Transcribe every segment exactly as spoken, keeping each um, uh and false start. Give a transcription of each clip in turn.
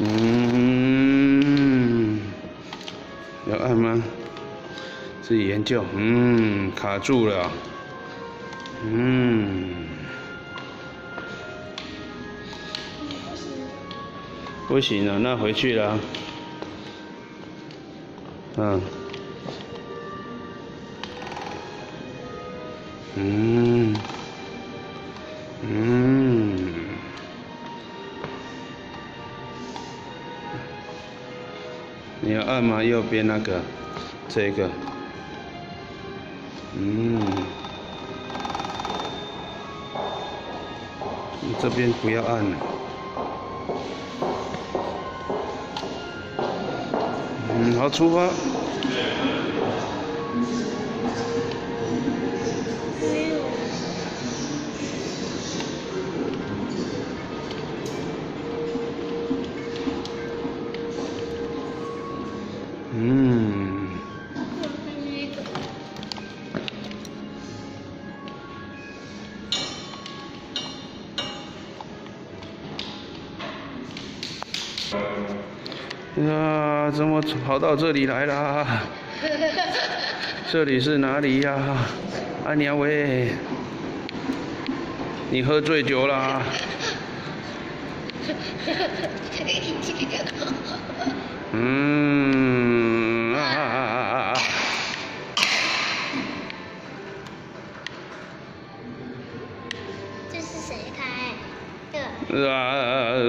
嗯，要按吗？自己研究。嗯，卡住了。嗯，不行了，那回去了。嗯，嗯，嗯。 你要按吗？右边那个，这个，嗯，你这边不要按了，嗯，好，出发。嗯，啊，怎么跑到这里来啦？这里是哪里呀、啊？阿娘喂，你喝醉酒啦？嗯。 啊！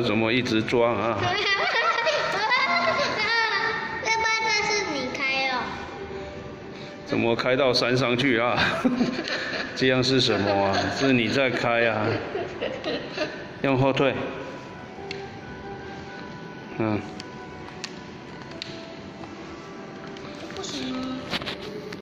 怎么一直抓啊？爸爸，这是你开哦？怎么开到山上去啊？这样是什么啊？是你在开啊？用后退。嗯。不行。